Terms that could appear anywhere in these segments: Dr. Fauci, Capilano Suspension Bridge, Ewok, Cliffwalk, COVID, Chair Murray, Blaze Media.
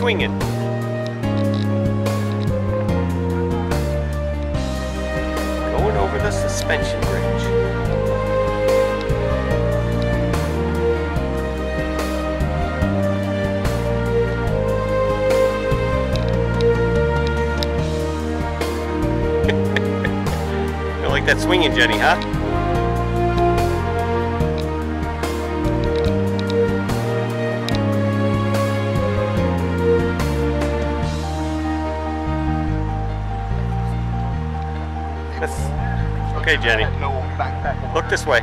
Swinging. Going over the suspension bridge. You like that swinging, Jenny, huh? Okay, Jenny, look this way.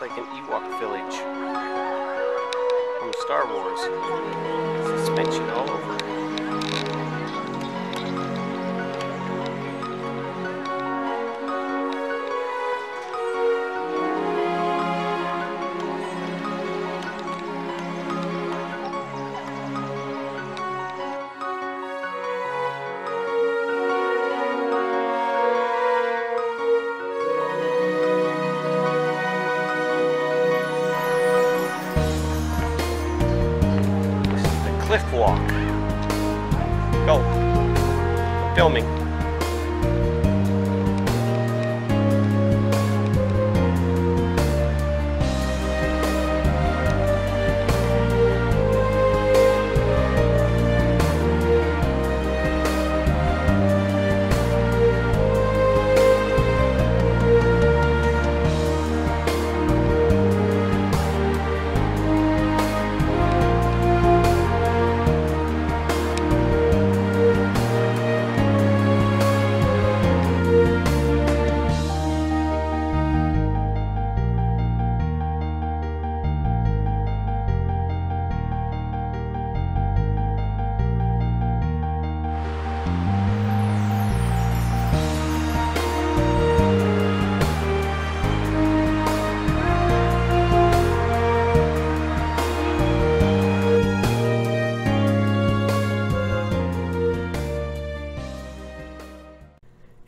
Like an Ewok village from Star Wars. Suspension all over. Cliff walk. Go. Film me.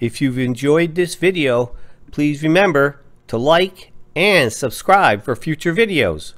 If you've enjoyed this video, please remember to like and subscribe for future videos.